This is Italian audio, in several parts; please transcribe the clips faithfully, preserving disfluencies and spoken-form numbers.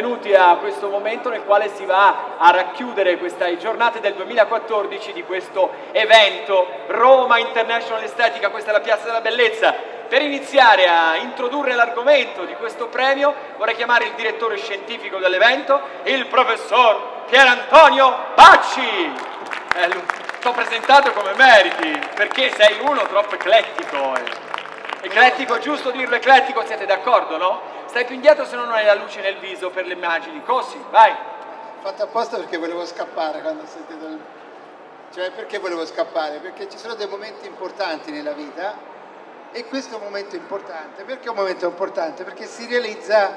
benvenuti a questo momento nel quale si va a racchiudere queste giornate del duemilaquattordici di questo evento Roma International Estetica. Questa è la Piazza della Bellezza. Per iniziare a introdurre l'argomento di questo premio vorrei chiamare il direttore scientifico dell'evento, il professor Pier Antonio Bacci. Eh, T'ho presentato come meriti, perché sei uno troppo eclettico. Eclettico, giusto dirlo eclettico, siete d'accordo, no? Stai più indietro se non hai la luce nel viso per le immagini, così, vai! Fatto apposta perché volevo scappare quando ho sentito il... Cioè, perché volevo scappare? Perché ci sono dei momenti importanti nella vita e questo è un momento importante. Perché è un momento importante? Perché si realizza,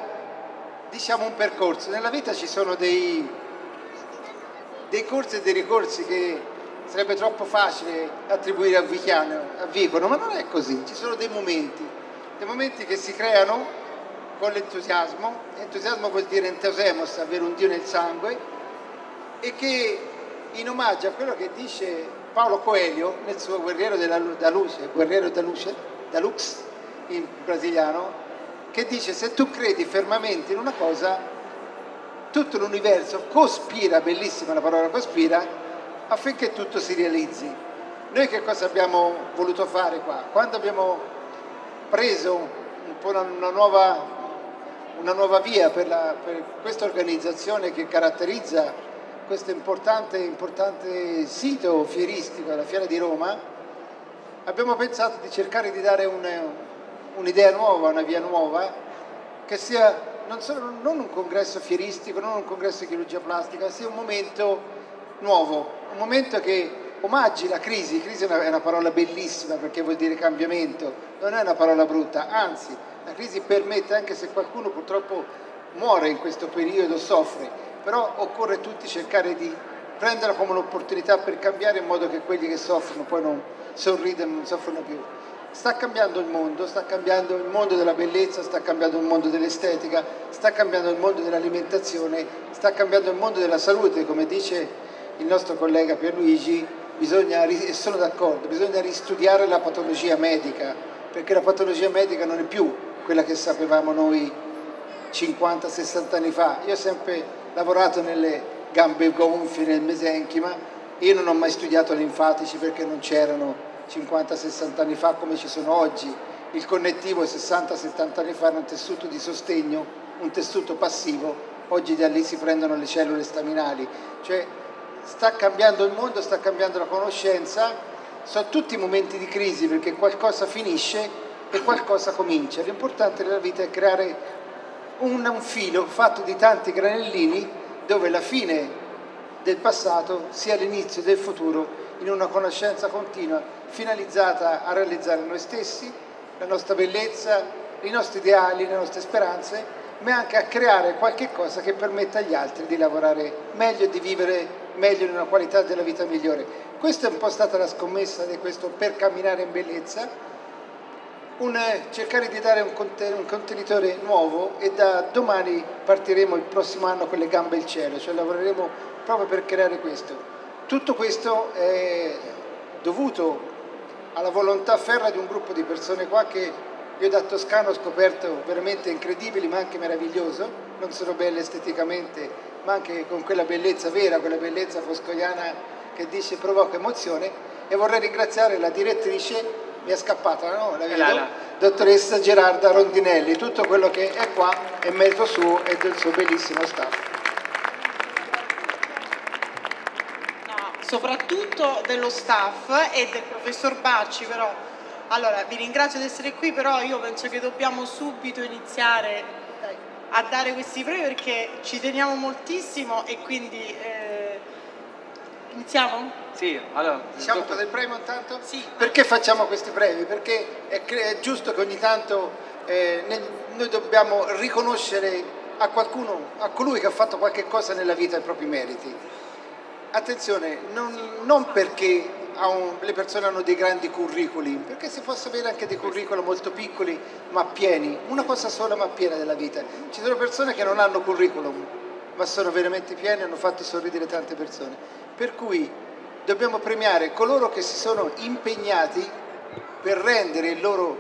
diciamo, un percorso. Nella vita ci sono dei, dei corsi e dei ricorsi che sarebbe troppo facile attribuire a Vicano, a Vicono, ma non è così. Ci sono dei momenti, dei momenti che si creano con l'entusiasmo. Entusiasmo vuol dire entusiasmos, avere un Dio nel sangue, e che in omaggio a quello che dice Paolo Coelho nel suo Guerriero da Luce, Guerriero da Luce, da Lux in brasiliano, che dice: se tu credi fermamente in una cosa, tutto l'universo cospira, bellissima la parola cospira, affinché tutto si realizzi. Noi che cosa abbiamo voluto fare qua? Quando abbiamo preso un po' una nuova... una nuova via per, la, per questa organizzazione che caratterizza questo importante, importante sito fieristico, la Fiera di Roma, abbiamo pensato di cercare di dare un'idea un nuova, una via nuova, che sia non, solo, non un congresso fieristico, non un congresso di chirurgia plastica, sia un momento nuovo, un momento che omaggi la crisi. Crisi è una, è una parola bellissima perché vuol dire cambiamento, non è una parola brutta, anzi. La crisi permette, anche se qualcuno purtroppo muore in questo periodo, soffre, però occorre tutti cercare di prenderla come un'opportunità per cambiare, in modo che quelli che soffrono poi non sorridano, non soffrono più. Sta cambiando il mondo, sta cambiando il mondo della bellezza, sta cambiando il mondo dell'estetica, sta cambiando il mondo dell'alimentazione, sta cambiando il mondo della salute. Come dice il nostro collega Pierluigi, bisogna, e sono d'accordo, bisogna ristudiare la patologia medica, perché la patologia medica non è più quella che sapevamo noi cinquanta sessanta anni fa. Io ho sempre lavorato nelle gambe gonfie, nel mesenchima, io non ho mai studiato linfatici perché non c'erano cinquanta sessanta anni fa come ci sono oggi. Il connettivo sessanta settanta anni fa era un tessuto di sostegno, un tessuto passivo, oggi da lì si prendono le cellule staminali. Cioè sta cambiando il mondo, sta cambiando la conoscenza, sono tutti momenti di crisi perché qualcosa finisce e qualcosa comincia. L'importante della vita è creare un, un filo fatto di tanti granellini dove la fine del passato sia l'inizio del futuro, in una conoscenza continua finalizzata a realizzare noi stessi, la nostra bellezza, i nostri ideali, le nostre speranze, ma anche a creare qualche cosa che permetta agli altri di lavorare meglio e di vivere meglio, in una qualità della vita migliore. Questa è un po' stata la scommessa di questo Per Camminare in Bellezza. Un, cercare di dare un, conten un contenitore nuovo, e da domani partiremo il prossimo anno con le gambe al cielo, cioè lavoreremo proprio per creare questo. Tutto questo è dovuto alla volontà ferrea di un gruppo di persone qua che io da toscano ho scoperto veramente incredibili, ma anche meraviglioso, non solo belle esteticamente, ma anche con quella bellezza vera, quella bellezza foscoiana che dice provoca emozione. E vorrei ringraziare la direttrice, mi è scappata, no? La vedo, la dottoressa Gerarda Rondinelli. Tutto quello che è qua è merito suo e del suo bellissimo staff. No, soprattutto dello staff e del professor Bacci, però. Allora, vi ringrazio di essere qui, però io penso che dobbiamo subito iniziare a dare questi premi perché ci teniamo moltissimo e quindi... Eh... Iniziamo? Sì, allora... Diciamo tutto... del premio intanto? Sì. Perché facciamo questi premi? Perché è, è giusto che ogni tanto eh, nel, noi dobbiamo riconoscere a qualcuno, a colui che ha fatto qualche cosa nella vita, i propri meriti. Attenzione, non, non perché ha un, le persone hanno dei grandi curriculi, perché si possono avere anche dei curricula molto piccoli ma pieni, una cosa sola ma piena della vita. Ci sono persone che non hanno curriculum, ma sono veramente pieni e hanno fatto sorridere tante persone. Per cui dobbiamo premiare coloro che si sono impegnati per rendere il loro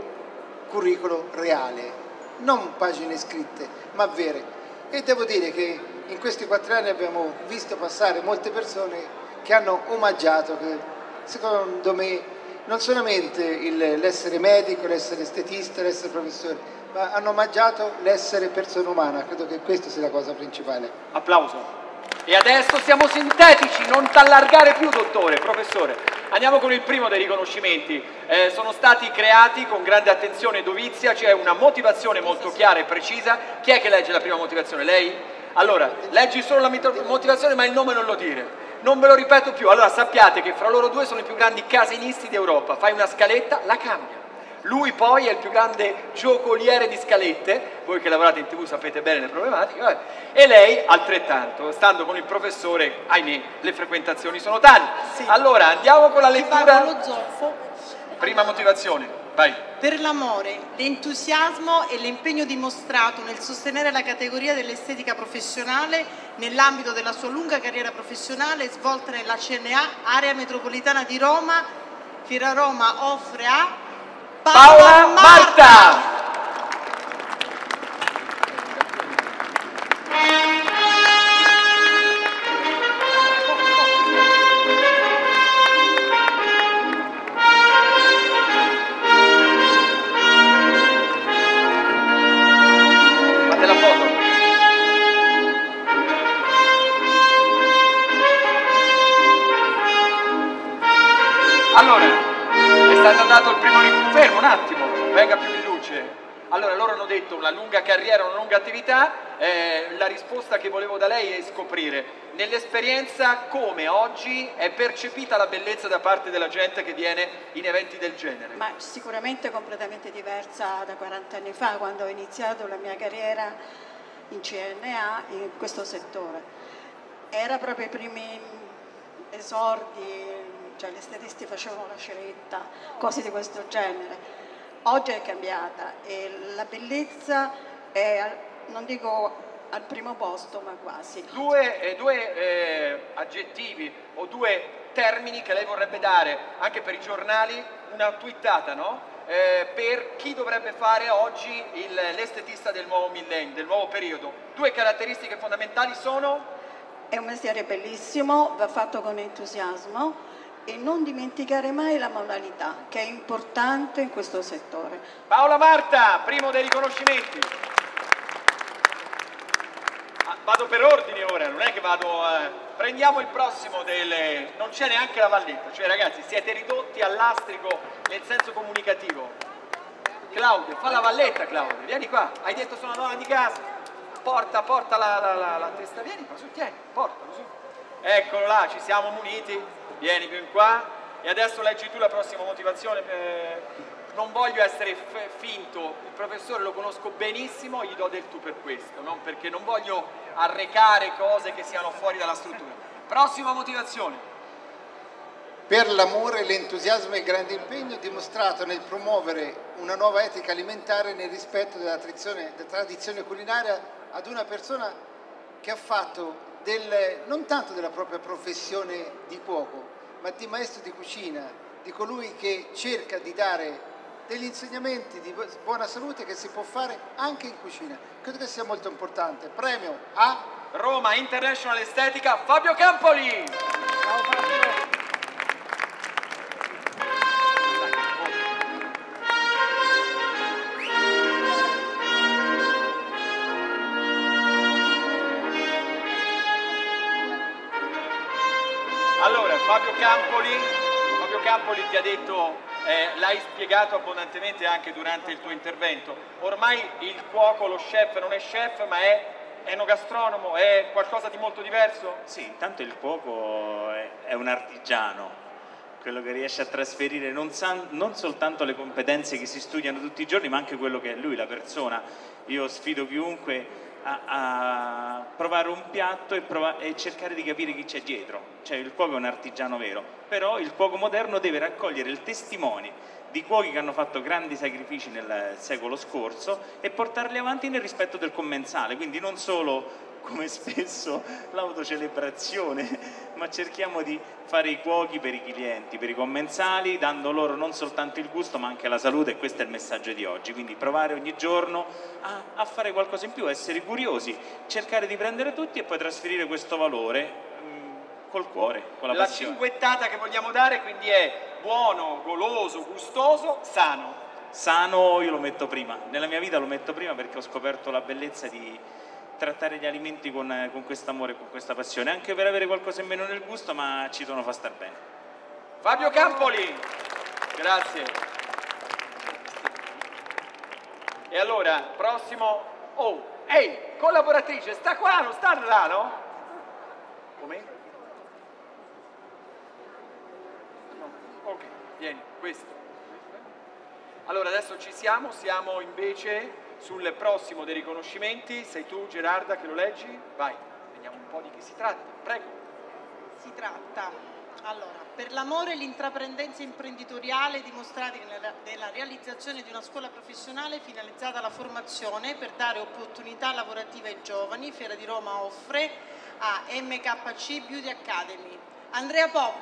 curriculum reale, non pagine scritte, ma vere. e devo dire che in questi quattro anni abbiamo visto passare molte persone che hanno omaggiato, che secondo me non solamente il, l'essere medico, l'essere estetista, l'essere professore, ma hanno omaggiato l'essere persona umana. Credo che questa sia la cosa principale. Applauso. E adesso siamo sintetici, non t'allargare più, dottore, professore. Andiamo con il primo dei riconoscimenti. Eh, sono stati creati con grande attenzione e dovizia, c'è cioè una motivazione molto chiara e precisa. Chi è che legge la prima motivazione? Lei? Allora, leggi solo la motivazione, ma il nome non lo dire. Non ve lo ripeto più. Allora sappiate che fra loro due sono i più grandi casinisti d'Europa. Fai una scaletta, la cambia. Lui poi è il più grande giocoliere di scalette, voi che lavorate in tv sapete bene le problematiche, vabbè. E lei altrettanto, stando con il professore, ahimè, le frequentazioni sono tante. Sì. Allora andiamo con la lettura. Lo zolfo. Prima motivazione, vai. Per l'amore, l'entusiasmo e l'impegno dimostrato nel sostenere la categoria dell'estetica professionale nell'ambito della sua lunga carriera professionale svolta nella C N A, area metropolitana di Roma, Fiera Roma offre a Paola Marta. Fate la foto. Allora, è stato dato il primo ricordo. Fermo un attimo, venga più in luce. Allora loro hanno detto una lunga carriera, una lunga attività, eh, la risposta che volevo da lei è scoprire nell'esperienza come oggi è percepita la bellezza da parte della gente che viene in eventi del genere. Ma sicuramente completamente diversa da quaranta anni fa, quando ho iniziato la mia carriera in C N A, in questo settore. Era proprio i primi esordi. Cioè, gli estetisti facevano la ceretta, cose di questo genere. Oggi è cambiata e la bellezza è, non dico al primo posto, ma quasi. Due, eh, due eh, aggettivi o due termini che lei vorrebbe dare anche per i giornali, una twittata, no? Eh, per chi dovrebbe fare oggi l'estetista del nuovo millennio, del nuovo periodo. Due caratteristiche fondamentali sono? È un mestiere bellissimo, va fatto con entusiasmo. E non dimenticare mai la manualità, che è importante in questo settore. Paola Marta, primo dei riconoscimenti. Ah, vado per ordine ora, non è che vado... Eh. Prendiamo il prossimo del... Non c'è neanche la valletta, cioè ragazzi siete ridotti all'astrico nel senso comunicativo. Claudio, fa la valletta Claudio, vieni qua, hai detto sono una nonna di casa. Porta, porta la, la, la, la testa, vieni qua, su, tieni, portalo su. Eccolo là, ci siamo muniti. Vieni più in qua e adesso leggi tu la prossima motivazione. Eh, non voglio essere finto, il professore lo conosco benissimo, gli do del tu per questo, non perché non voglio arrecare cose che siano fuori dalla struttura. Prossima motivazione. Per l'amore, l'entusiasmo e il grande impegno dimostrato nel promuovere una nuova etica alimentare nel rispetto della tradizione, della tradizione culinaria ad una persona che ha fatto... Del, non tanto della propria professione di cuoco, ma di maestro di cucina, di colui che cerca di dare degli insegnamenti di buona salute che si può fare anche in cucina. Credo che sia molto importante. Premio a Roma International Estetica, Fabio Campoli. Ciao Fabio. Fabio Campoli, Fabio Campoli ti ha detto, eh, l'hai spiegato abbondantemente anche durante il tuo intervento, ormai il cuoco, lo chef non è chef ma è enogastronomo, è qualcosa di molto diverso? Sì, intanto il cuoco è, è un artigiano, quello che riesce a trasferire non, san, non soltanto le competenze che si studiano tutti i giorni ma anche quello che è lui, la persona. Io sfido chiunque A, a provare un piatto e, prova e cercare di capire chi c'è dietro. Cioè il cuoco è un artigiano vero, però il cuoco moderno deve raccogliere il testimone di cuochi che hanno fatto grandi sacrifici nel secolo scorso e portarli avanti nel rispetto del commensale, quindi non solo come spesso l'autocelebrazione, ma cerchiamo di fare i cuochi per i clienti, per i commensali, dando loro non soltanto il gusto ma anche la salute, e questo è il messaggio di oggi. Quindi provare ogni giorno a, a fare qualcosa in più, essere curiosi, cercare di prendere tutti e poi trasferire questo valore col cuore, con la passione. La cinquettata che vogliamo dare quindi è buono, goloso, gustoso, sano. Sano io lo metto prima, nella mia vita lo metto prima, perché ho scoperto la bellezza di trattare gli alimenti con, con questo amore, con questa passione, anche per avere qualcosa in meno nel gusto, ma ci devono far star bene. Fabio Campoli, grazie. E allora, prossimo, oh, ehi, hey, collaboratrice, sta qua, non sta là, no? Come? Ok, vieni, questo. Allora adesso ci siamo, siamo invece sul prossimo dei riconoscimenti. Sei tu, Gerarda, che lo leggi? Vai, vediamo un po' di chi si tratta, prego. Si tratta, allora, per l'amore e l'intraprendenza imprenditoriale dimostrati nella, nella realizzazione di una scuola professionale finalizzata alla formazione per dare opportunità lavorative ai giovani, Fiera di Roma offre a M K C Beauty Academy. Andrea Pop.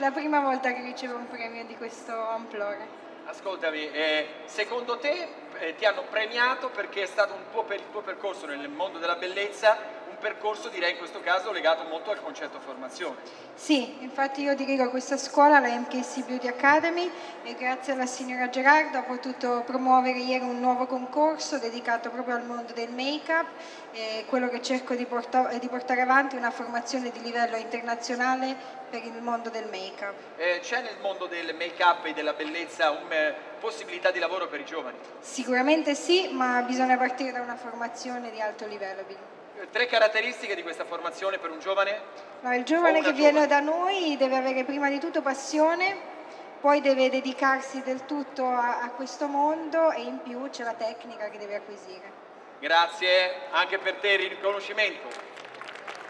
La prima volta che ricevo un premio di questo amplore. Ascoltami, eh, secondo te eh, ti hanno premiato perché è stato un po' per il tuo percorso nel mondo della bellezza, un percorso direi in questo caso legato molto al concetto formazione. Sì, infatti io dirigo questa scuola, la M K C Beauty Academy, e grazie alla signora Gerarda ho potuto promuovere ieri un nuovo concorso dedicato proprio al mondo del make-up. Eh, quello che cerco di, porta di portare avanti è una formazione di livello internazionale per il mondo del make-up. Eh, c'è nel mondo del make-up e della bellezza una possibilità di lavoro per i giovani? Sicuramente sì, ma bisogna partire da una formazione di alto livello. Eh, tre caratteristiche di questa formazione per un giovane? No, il giovane che viene da noi deve avere prima di tutto passione, poi deve dedicarsi del tutto a, a questo mondo, e in più c'è la tecnica che deve acquisire. Grazie, anche per te il riconoscimento.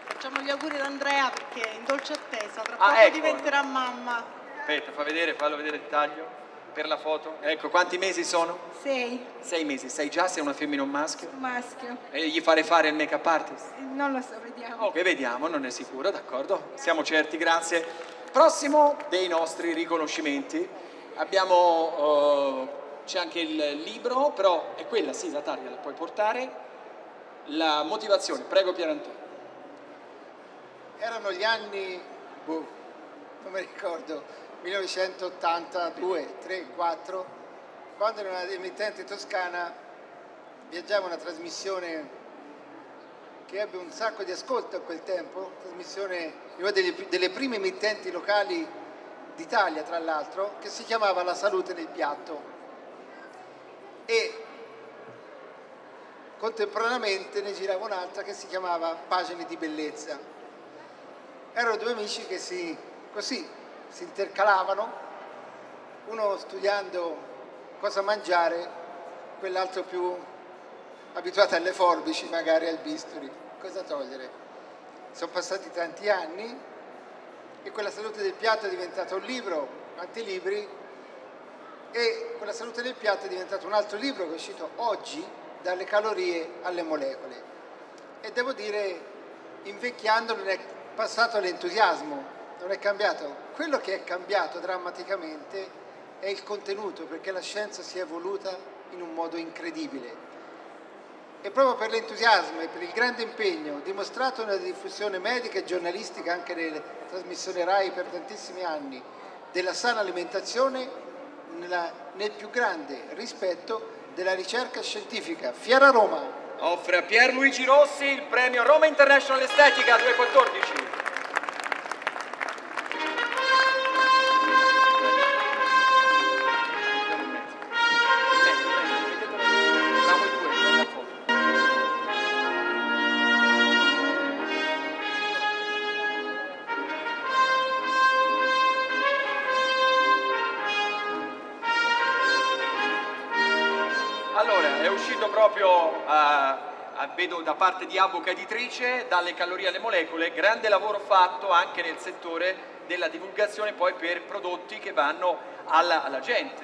Facciamo gli auguri ad Andrea perché è in dolce attesa, tra poco ah, ecco. diventerà mamma. Aspetta, fa vedere, fallo vedere il taglio per la foto. Ecco, quanti mesi sono? Sei. Sei mesi, sai già se è una femmina o un maschio? Un maschio. E gli farei fare il make-up artist? Non lo so, vediamo. Ok, vediamo, non è sicuro, d'accordo, siamo certi, grazie. Prossimo dei nostri riconoscimenti, abbiamo, uh, c'è anche il libro, però è quella, sì, la taglia la puoi portare. La motivazione, prego Pier Antonio. Erano gli anni, boh, non mi ricordo, millenovecentottantadue, tre, quattro, quando in una emittente toscana viaggiava una trasmissione che ebbe un sacco di ascolto a quel tempo, trasmissione di una delle, delle prime emittenti locali d'Italia, tra l'altro, che si chiamava La Salute nel Piatto. E contemporaneamente ne girava un'altra che si chiamava Pagine di Bellezza. Erano due amici che si, così si intercalavano, uno studiando cosa mangiare, quell'altro più abituato alle forbici, magari al bisturi, cosa togliere. Sono passati tanti anni e quella Salute del Piatto è diventata un libro, tanti libri, e quella Salute del Piatto è diventato un altro libro che è uscito oggi, dalle calorie alle molecole. E devo dire, invecchiando non è passato l'entusiasmo, non è cambiato. Quello che è cambiato drammaticamente è il contenuto, perché la scienza si è evoluta in un modo incredibile. E proprio per l'entusiasmo e per il grande impegno dimostrato nella diffusione medica e giornalistica, anche nelle trasmissioni RAI per tantissimi anni, della sana alimentazione nella, nel più grande rispetto della ricerca scientifica. Fiera Roma offre a Pierluigi Rossi il premio Roma International Estetica duemilaquattordici. proprio a, a, vedo da parte di Abboca Editrice, dalle calorie alle molecole, grande lavoro fatto anche nel settore della divulgazione poi per prodotti che vanno alla, alla gente.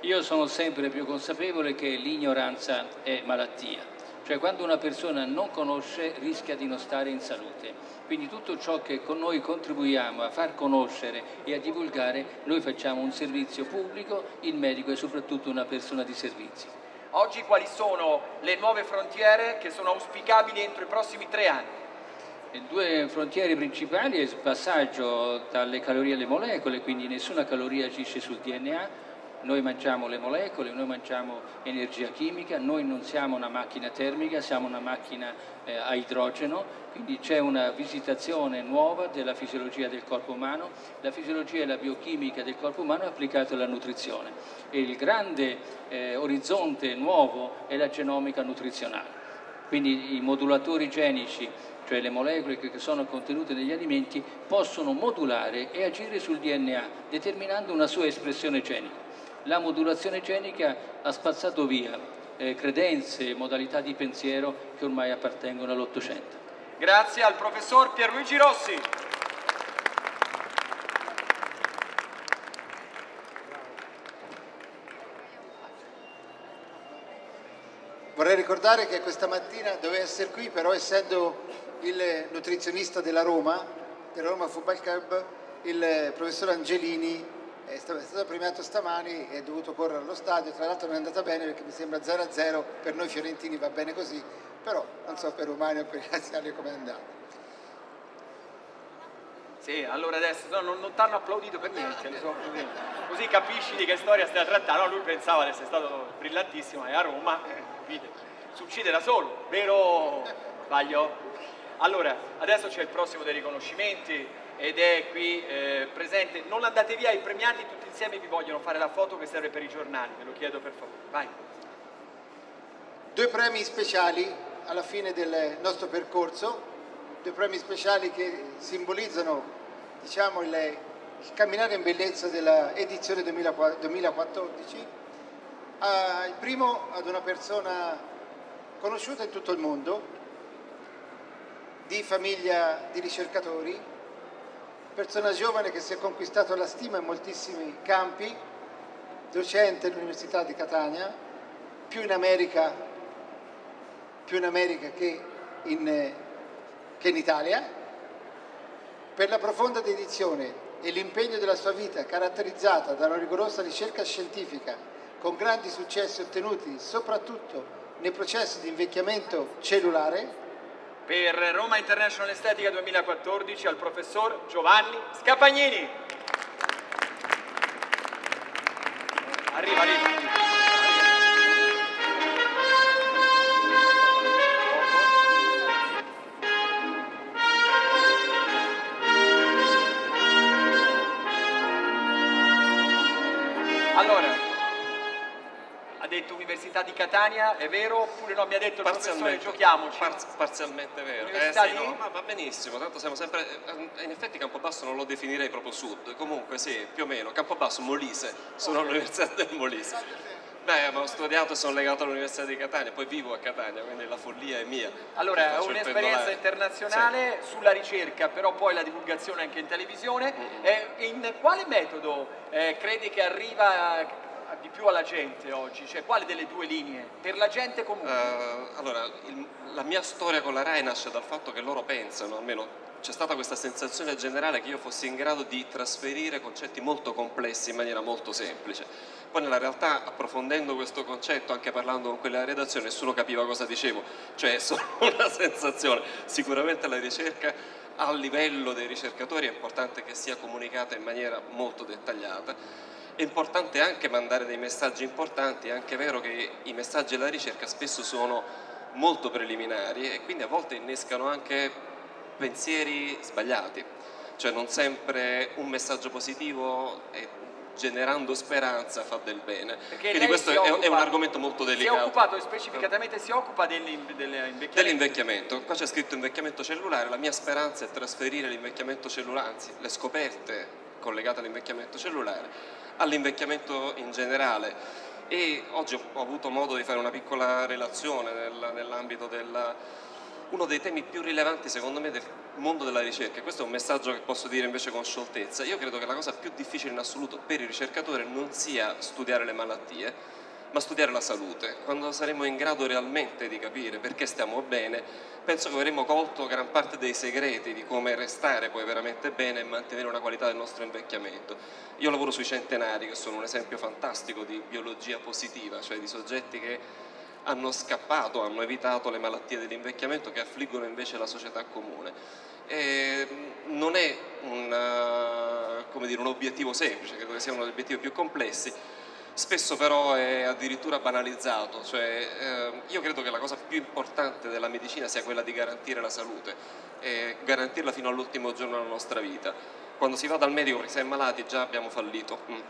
Io sono sempre più consapevole che l'ignoranza è malattia, cioè quando una persona non conosce rischia di non stare in salute, quindi tutto ciò che con noi contribuiamo a far conoscere e a divulgare, noi facciamo un servizio pubblico, il medico è soprattutto una persona di servizi. Oggi quali sono le nuove frontiere che sono auspicabili entro i prossimi tre anni? Le due frontiere principali è il passaggio dalle calorie alle molecole, quindi nessuna caloria agisce sul D N A. Noi mangiamo le molecole, noi mangiamo energia chimica, noi non siamo una macchina termica, siamo una macchina eh, a idrogeno, quindi c'è una visitazione nuova della fisiologia del corpo umano, la fisiologia e la biochimica del corpo umano applicata alla nutrizione. E il grande eh, orizzonte nuovo è la genomica nutrizionale, quindi i modulatori genici, cioè le molecole che sono contenute negli alimenti, possono modulare e agire sul D N A, determinando una sua espressione genica. La modulazione genica ha spazzato via eh, credenze e modalità di pensiero che ormai appartengono all'Ottocento. Grazie al professor Pierluigi Rossi. Vorrei ricordare che questa mattina doveva essere qui, però essendo il nutrizionista della Roma, della Roma Football Club, il professor Angelini è stato premiato stamani e è dovuto correre allo stadio. Tra l'altro non è andata bene perché mi sembra zero a zero, per noi fiorentini va bene così, però non so per umani o per gli anziani come è andato. Sì, allora adesso no, non, non ti hanno applaudito per niente, no, so, così, così capisci di che storia stai trattando. Lui pensava di essere stato brillantissimo e a Roma eh, succede da solo, vero? Sbaglio? Allora, adesso c'è il prossimo dei riconoscimenti ed è qui eh, presente. Non andate via, i premiati tutti insieme vi vogliono fare la foto che serve per i giornali, ve lo chiedo per favore. Vai. Due premi speciali alla fine del nostro percorso, due premi speciali che simbolizzano, diciamo, il, il camminare in bellezza della edizione duemilaquattordici. Ah, il primo ad una persona conosciuta in tutto il mondo, di famiglia di ricercatori, persona giovane che si è conquistato la stima in moltissimi campi, docente all'Università di Catania, più in America, più in America che, in, che in Italia, per la profonda dedizione e l'impegno della sua vita caratterizzata da una rigorosa ricerca scientifica con grandi successi ottenuti soprattutto nei processi di invecchiamento cellulare. Per Roma International Estetica duemilaquattordici al professor Giovanni Scapagnini. Arriva, arriva. Allora, ha detto Università di Catania, è vero oppure no? Mi ha detto il professore, giochiamoci. Parz parzialmente vero, eh, sì, no, ma va benissimo, tanto siamo sempre, in effetti Campobasso non lo definirei proprio sud, comunque sì, più o meno, Campobasso, Molise, sono all'Università del Molise. Beh, ma ho studiato e sono legato all'Università di Catania, poi vivo a Catania, quindi la follia è mia. Allora, è un'esperienza internazionale, sì, sulla ricerca, però poi la divulgazione anche in televisione. Mm-hmm. eh, in quale metodo eh, credi che arriva di più alla gente oggi, cioè quale delle due linee? Per la gente comunque? Uh, allora, il, la mia storia con la Rai nasce dal fatto che loro pensano, almeno c'è stata questa sensazione generale che io fossi in grado di trasferire concetti molto complessi in maniera molto semplice. Poi nella realtà, approfondendo questo concetto, anche parlando con quella redazione, nessuno capiva cosa dicevo, cioè è solo una sensazione. Sicuramente la ricerca a livello dei ricercatori è importante che sia comunicata in maniera molto dettagliata. È importante anche mandare dei messaggi importanti, è anche vero che i messaggi della ricerca spesso sono molto preliminari e quindi a volte innescano anche pensieri sbagliati, cioè non sempre un messaggio positivo è generando speranza fa del bene, perché quindi questo occupa, è un argomento molto delicato. Si è occupato specificatamente, si occupa dell'invecchiamento. Dell'invecchiamento, qua c'è scritto invecchiamento cellulare, la mia speranza è trasferire l'invecchiamento cellulare, anzi le scoperte collegate all'invecchiamento cellulare, all'invecchiamento in generale. e oggi ho avuto modo di fare una piccola relazione nel, nell'ambito del uno dei temi più rilevanti secondo me del mondo della ricerca. Questo è un messaggio che posso dire invece con scioltezza. Io credo che la cosa più difficile in assoluto per il ricercatore non sia studiare le malattie, ma studiare la salute. Quando saremo in grado realmente di capire perché stiamo bene, penso che avremo colto gran parte dei segreti di come restare poi veramente bene e mantenere una qualità del nostro invecchiamento. Io lavoro sui centenari, che sono un esempio fantastico di biologia positiva, cioè di soggetti che hanno scappato, hanno evitato le malattie dell'invecchiamento che affliggono invece la società comune. E non è un, come dire, un obiettivo semplice, credo che sia uno degli obiettivi più complessi. Spesso però è addirittura banalizzato, cioè eh, io credo che la cosa più importante della medicina sia quella di garantire la salute e garantirla fino all'ultimo giorno della nostra vita. Quando si va dal medico perché si è malati già abbiamo fallito. Mm. il,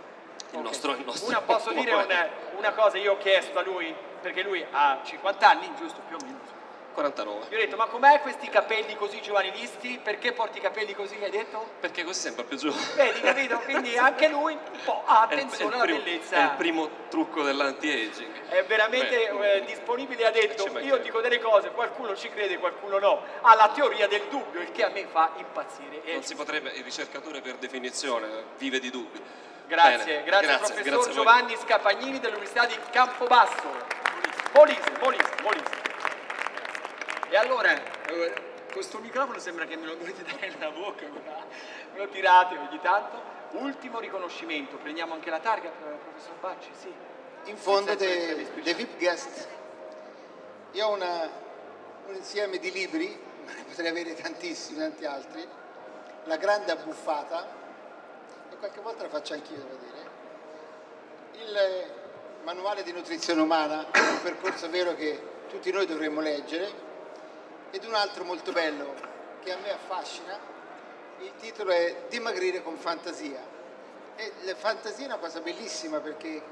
okay. nostro, il nostro una Posso dire una, una cosa? Io ho chiesto a lui, perché lui ha cinquanta anni, giusto, più o meno? quarantanove. Io ho detto, ma com'è questi capelli così giovanilisti? Perché porti i capelli così, che hai detto? Perché così sembra più giovane. Vedi, capito? Quindi anche lui un po' ha attenzione alla bellezza. È il primo trucco dell'anti-aging. È veramente Beh, eh, disponibile, ha detto, io dico delle cose, qualcuno ci crede, qualcuno no. Ha la teoria del dubbio, il che a me fa impazzire. Non si potrebbe, il ricercatore per definizione vive di dubbi. Grazie, Bene, grazie, grazie professor grazie Giovanni Scapagnini dell'Università di Campobasso. Molise, Molise, Molise. E allora, questo microfono sembra che me lo dovete dare nella bocca, me lo tirate ogni tanto. Ultimo riconoscimento, prendiamo anche la targa, professor Bacci, sì. In fondo dei V I P guest. Io ho una, un insieme di libri, ma ne potrei avere tantissimi, tanti altri. La grande abbuffata, e qualche volta la faccio anch'io, devo dire. Il manuale di nutrizione umana, un percorso vero che tutti noi dovremmo leggere. Ed un altro molto bello che a me affascina, il titolo è Dimagrire con fantasia. E la fantasia è una cosa bellissima, perché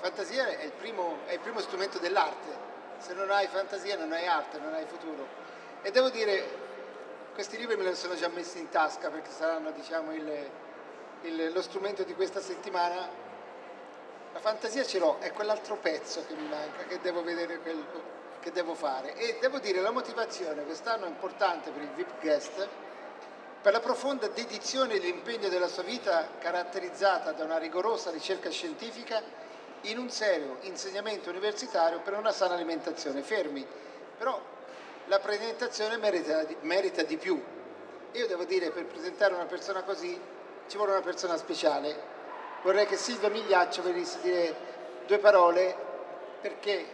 fantasia è il primo, è il primo strumento dell'arte. Se non hai fantasia non hai arte, non hai futuro. E devo dire, questi libri me li sono già messi in tasca, perché saranno, diciamo, il, il, lo strumento di questa settimana. La fantasia ce l'ho, è quell'altro pezzo che mi manca, che devo vedere quello che devo fare. E devo dire, la motivazione quest'anno è importante per il V I P guest, per la profonda dedizione e l'impegno della sua vita, caratterizzata da una rigorosa ricerca scientifica in un serio insegnamento universitario per una sana alimentazione. Fermi, però la presentazione merita, merita di più. Io devo dire, per presentare una persona così ci vuole una persona speciale. Vorrei che Silvia Migliaccio venisse a dire due parole, perché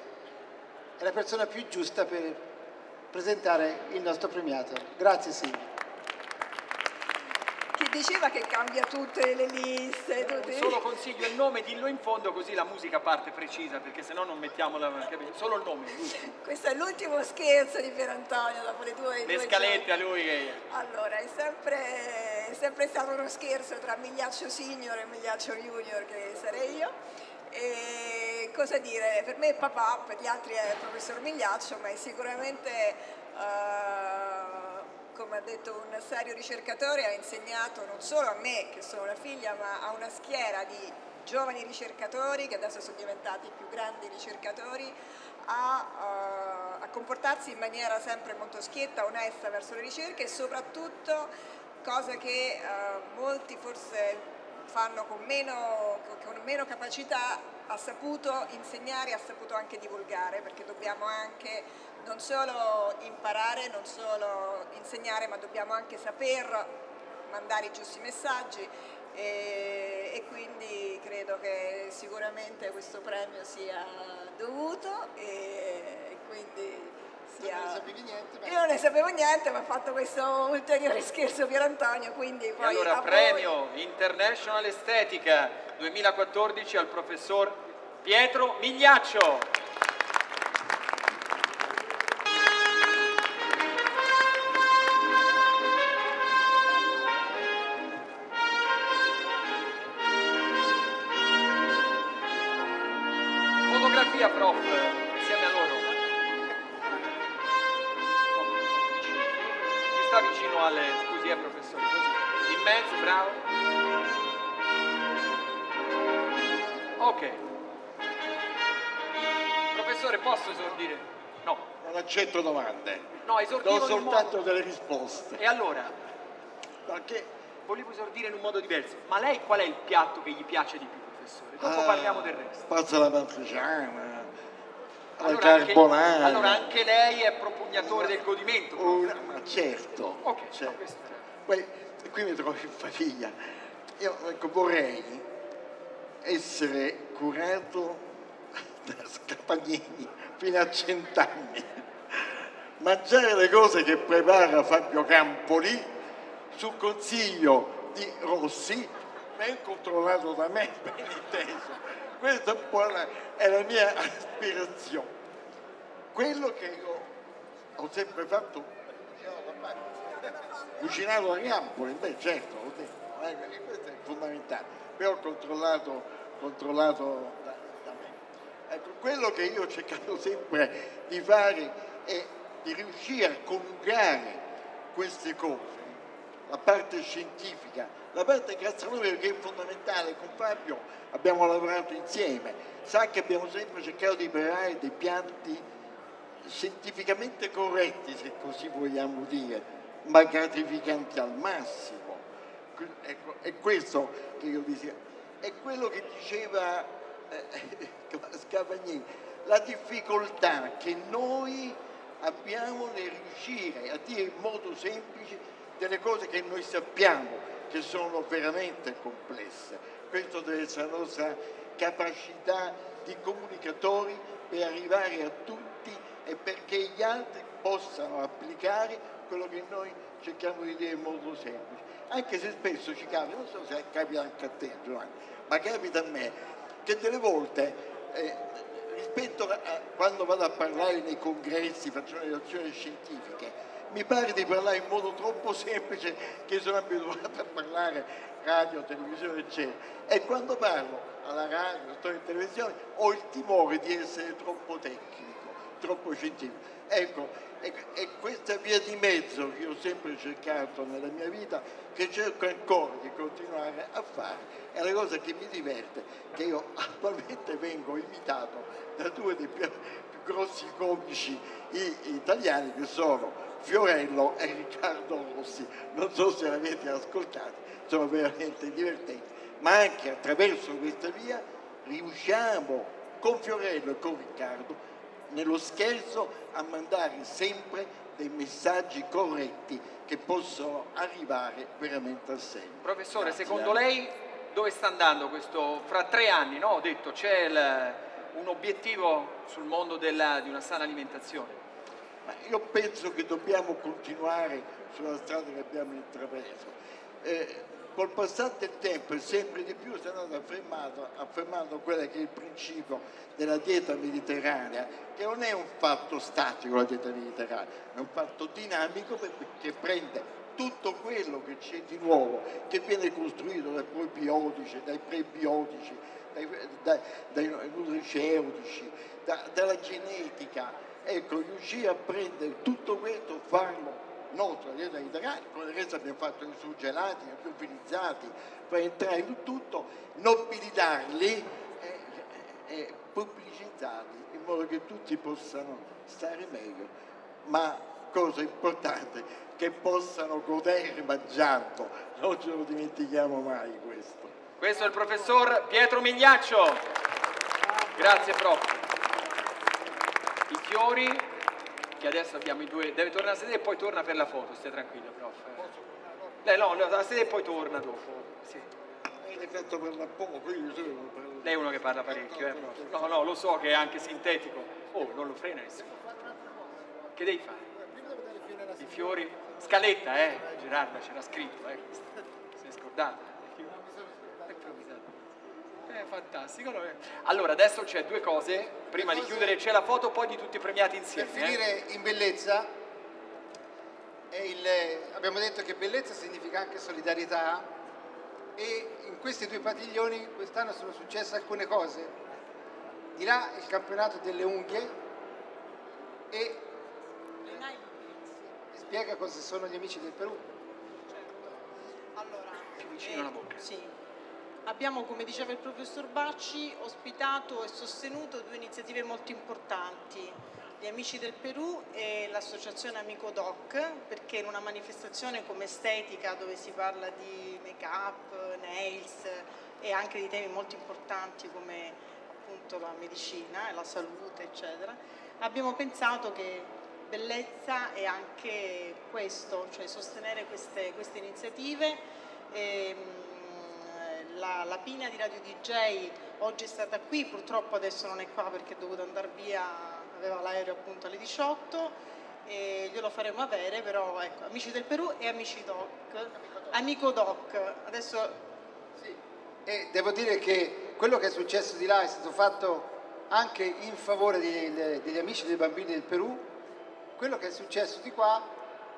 è la persona più giusta per presentare il nostro premiato. Grazie Silvia. Chi diceva che cambia tutte le liste? Tutte... Solo consiglio il nome, dillo in fondo così la musica parte precisa, perché sennò non mettiamo la... Solo il nome. Questo è l'ultimo scherzo di Pier Antonio, dopo le due... Le scalette a lui che... Allora, è sempre, è sempre stato uno scherzo tra Migliaccio Senior e Migliaccio Junior, che sarei io. E cosa dire, per me è papà, per gli altri è il professor Migliaccio, ma è sicuramente, uh, come ha detto un serio ricercatore, ha insegnato non solo a me, che sono la figlia, ma a una schiera di giovani ricercatori, che adesso sono diventati più grandi ricercatori, a, uh, a comportarsi in maniera sempre molto schietta, onesta verso le ricerche, e soprattutto, cosa che uh, molti forse... fanno con meno, con meno capacità, ha saputo insegnare, ha saputo anche divulgare, perché dobbiamo anche non solo imparare, non solo insegnare, ma dobbiamo anche saper mandare i giusti messaggi, e, e quindi credo che sicuramente questo premio sia dovuto, e quindi sia... Non ne sapevi niente, ma... Io non ne sapevo niente, ma ho fatto questo ulteriore scherzo Pier Antonio, quindi poi... E allora, premio voi... International Estetica duemilaquattordici al professor Pietro Migliaccio. Fotografia, prof. Vicino alle... scusi, eh, professore, così, in mezzo, bravo. Ok. professore, posso esordire? No. Non accetto domande. No, esordivo do soltanto modo... delle risposte. E allora? Perché volevo esordire in un modo diverso. Ma lei qual è il piatto che gli piace di più, professore? Dopo ah, parliamo del resto. Pasta alla matriciana, alla carbonara. Anche, allora anche lei è propugnatore una, del godimento? Una, ma certo. Ok, certo. No, questo. Poi, qui mi trovo in famiglia. Io ecco, vorrei essere curato da Scapagnini fino a cent'anni, mangiare le cose che prepara Fabio Campoli su consiglio di Rossi, ben controllato da me, ben inteso. Questa è un po' la, è la mia aspirazione. Quello che io ho sempre fatto, cucinato da Campoli, beh certo, l'ho detto, eh, questo è fondamentale, però ho controllato, controllato da, da me. Ecco, quello che io ho cercato sempre di fare è di riuscire a coniugare queste cose, la parte scientifica, la parte gastronomica che è fondamentale. Con Fabio abbiamo lavorato insieme, sa che abbiamo sempre cercato di preparare dei piatti scientificamente corretti, se così vogliamo dire, ma gratificanti al massimo. Ecco, è questo che io dicevo, è quello che diceva eh, Scapagnini, la difficoltà che noi abbiamo nel riuscire a dire in modo semplice delle cose che noi sappiamo che sono veramente complesse. Questa deve essere la nostra capacità di comunicatori per arrivare a tutti e perché gli altri possano applicare quello che noi cerchiamo di dire in modo semplice. Anche se spesso ci capita, non so se capita anche a te Giovanni, ma capita a me, che delle volte eh, rispetto a quando vado a parlare nei congressi, faccio le relazioni scientifiche, mi pare di parlare in modo troppo semplice, che sono abituato a parlare radio, televisione eccetera, e quando parlo alla radio, sto in televisione, ho il timore di essere troppo tecnico, troppo scientifico. Ecco, è, è questa via di mezzo che ho sempre cercato nella mia vita, che cerco ancora di continuare a fare, è la cosa che mi diverte, che io attualmente vengo imitato da due dei più, più grossi comici italiani, che sono Fiorello e Riccardo Rossi. Non so se l'avete ascoltato, sono veramente divertenti, ma anche attraverso questa via riusciamo con Fiorello e con Riccardo nello scherzo a mandare sempre dei messaggi corretti che possono arrivare veramente a sé. Professore, grazie. Secondo lei dove sta andando questo, fra tre anni, no? Ho detto c'è il, un obiettivo sul mondo della, di una sana alimentazione. Io penso che dobbiamo continuare sulla strada che abbiamo intrapreso. Eh, col passare del tempo e sempre di più si è andato affermando, affermando quello che è il principio della dieta mediterranea, che non è un fatto statico la dieta mediterranea, è un fatto dinamico che prende tutto quello che c'è di nuovo, che viene costruito dai probiotici, dai prebiotici, dai, dai, dai nutriceutici, da, dalla genetica. Ecco, riuscire a prendere tutto questo, farlo nostra dieta italiana, con il resto abbiamo fatto i surgelati, i più utilizzati, per entrare in tutto, nobilitarli e, e pubblicizzarli in modo che tutti possano stare meglio, ma cosa importante, che possano godere mangiando, non ce lo dimentichiamo mai questo. Questo è il professor Pietro Migliaccio, grazie prof. I fiori, che adesso abbiamo i due, deve tornare a sedere e poi torna per la foto, stia tranquillo prof. Lei no, a sedere e poi torna dopo. Sì. Lei è uno che parla parecchio, eh prof. No, no, lo so che è anche sintetico. Oh, non lo frena nessuno. Che devi fare? I fiori, scaletta, eh, Gerarda c'era scritto, eh, sei scordata. È fantastico. Allora adesso c'è due cose prima cose, di chiudere c'è la foto, poi di tutti i premiati insieme per finire eh. in bellezza. E il, abbiamo detto che bellezza significa anche solidarietà, e in questi due padiglioni quest'anno sono successe alcune cose. Di là il campionato delle unghie, e mi spiega cosa sono gli Amici del Perù. Certo. Allora, più vicino alla bocca. Sì. abbiamo, come diceva il professor Bacci, ospitato e sostenuto due iniziative molto importanti, gli Amici del Perù e l'associazione Amico Doc, perché in una manifestazione come Estetica, dove si parla di make-up, nails e anche di temi molto importanti come appunto la medicina e la salute, eccetera, abbiamo pensato che bellezza è anche questo, cioè sostenere queste, queste iniziative. E, La, la Pina di Radio D J oggi è stata qui, purtroppo adesso non è qua perché è dovuta andare via, aveva l'aereo appunto alle diciotto, e glielo faremo avere, però ecco, Amici del Perù e Amici Doc, Amico Doc. Amico Doc. Adesso... Sì. E devo dire che quello che è successo di là è stato fatto anche in favore degli, degli amici dei bambini del Perù, quello che è successo di qua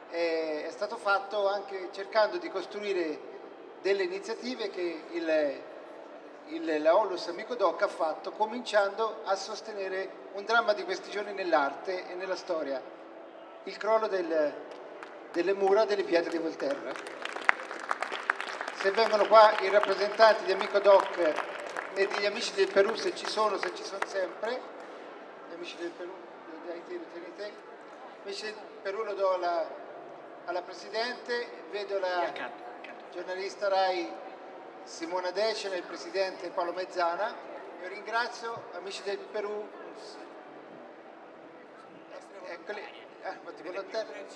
è, è stato fatto anche cercando di costruire delle iniziative che il, il, la Onlus Amico Doc ha fatto, cominciando a sostenere un dramma di questi giorni nell'arte e nella storia, il crollo del, delle mura delle pietre di Volterra. Se vengono qua i rappresentanti di Amico Doc e degli Amici del Perù, se ci sono, se ci sono sempre, gli Amici del Perù, gli Amici del Perù lo do alla, alla Presidente, vedo la... giornalista Rai Simona Decina e il presidente Paolo Messana. Io ringrazio Amici del Perù, eccoli, eh,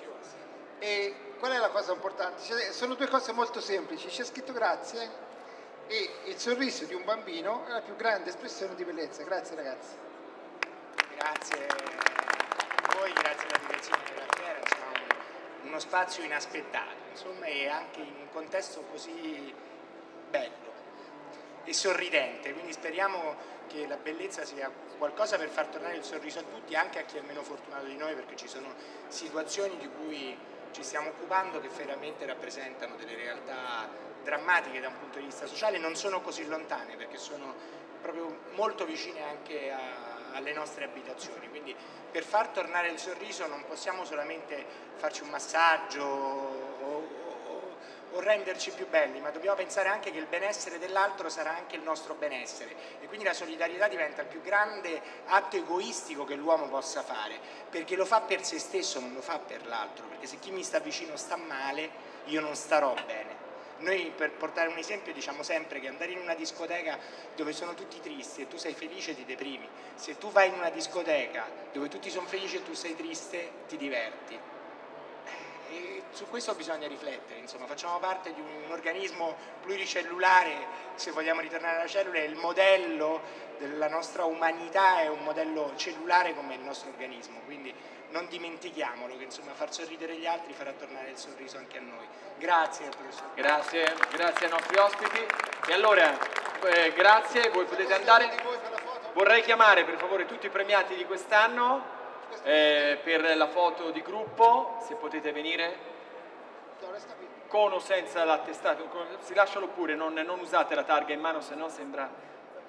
e qual è la cosa importante? Cioè, sono due cose molto semplici, c'è scritto grazie e il sorriso di un bambino è la più grande espressione di bellezza. Grazie ragazzi. Grazie a voi, grazie alla direzione della Fiera, uno spazio inaspettato, insomma, e anche in un contesto così bello e sorridente, quindi speriamo che la bellezza sia qualcosa per far tornare il sorriso a tutti, anche a chi è meno fortunato di noi, perché ci sono situazioni di cui ci stiamo occupando che veramente rappresentano delle realtà drammatiche da un punto di vista sociale, non sono così lontane perché sono proprio molto vicine anche a alle nostre abitazioni, quindi per far tornare il sorriso non possiamo solamente farci un massaggio o, o, o renderci più belli, ma dobbiamo pensare anche che il benessere dell'altro sarà anche il nostro benessere, e quindi la solidarietà diventa il più grande atto egoistico che l'uomo possa fare, perché lo fa per se stesso, non lo fa per l'altro, perché se chi mi sta vicino sta male, io non starò bene. Noi, per portare un esempio, diciamo sempre che andare in una discoteca dove sono tutti tristi e tu sei felice ti deprimi, se tu vai in una discoteca dove tutti sono felici e tu sei triste ti diverti, e su questo bisogna riflettere, insomma, facciamo parte di un organismo pluricellulare, se vogliamo ritornare alla cellula, il modello della nostra umanità è un modello cellulare come il nostro organismo, quindi non dimentichiamolo che insomma far sorridere gli altri farà tornare il sorriso anche a noi. Grazie professor. Grazie, grazie ai nostri ospiti. E allora, eh, grazie, voi potete andare. Vorrei chiamare per favore tutti i premiati di quest'anno eh, per la foto di gruppo, se potete venire. Con o senza l'attestato, si lascialo pure, non, non usate la targa in mano, se no sembra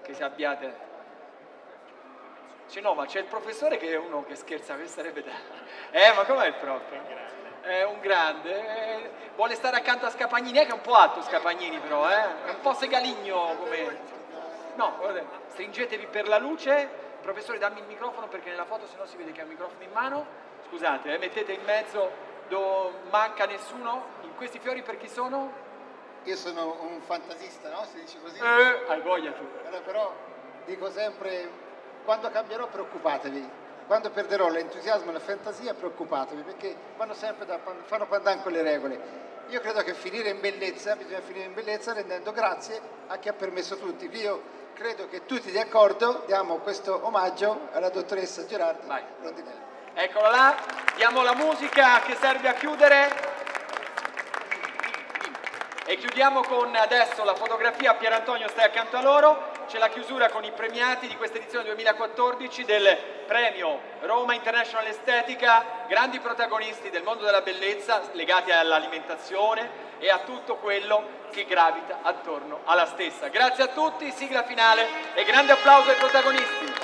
che se abbiate... C'è no, ma c'è il professore che è uno che scherza, che sarebbe da... Eh, ma com'è il prof? È un grande, eh, vuole stare accanto a Scapagnini, è che è un po' alto Scapagnini però, eh? È un po' segaligno come... No, guardate, stringetevi per la luce, professore dammi il microfono perché nella foto se no si vede che ha il microfono in mano, scusate, eh, mettete in mezzo, dove manca nessuno, in questi fiori per chi sono? Io sono un fantasista, no? Si dice così? Eh, hai voglia tu. Allora, però dico sempre... Quando cambierò preoccupatevi, quando perderò l'entusiasmo e la fantasia preoccupatevi, perché vanno sempre da, fanno pandan con le regole. Io credo che finire in bellezza, bisogna finire in bellezza rendendo grazie a chi ha permesso tutti. Io credo che tutti di accordo diamo questo omaggio alla dottoressa Gerarda Vai. Rondinelli. Eccola là, diamo la musica che serve a chiudere e chiudiamo con adesso la fotografia. Pier Antonio stai accanto a loro. C'è la chiusura con i premiati di questa edizione duemilaquattordici del premio Roma International Estetica, grandi protagonisti del mondo della bellezza legati all'alimentazione e a tutto quello che gravita attorno alla stessa. Grazie a tutti, sigla finale e grande applauso ai protagonisti.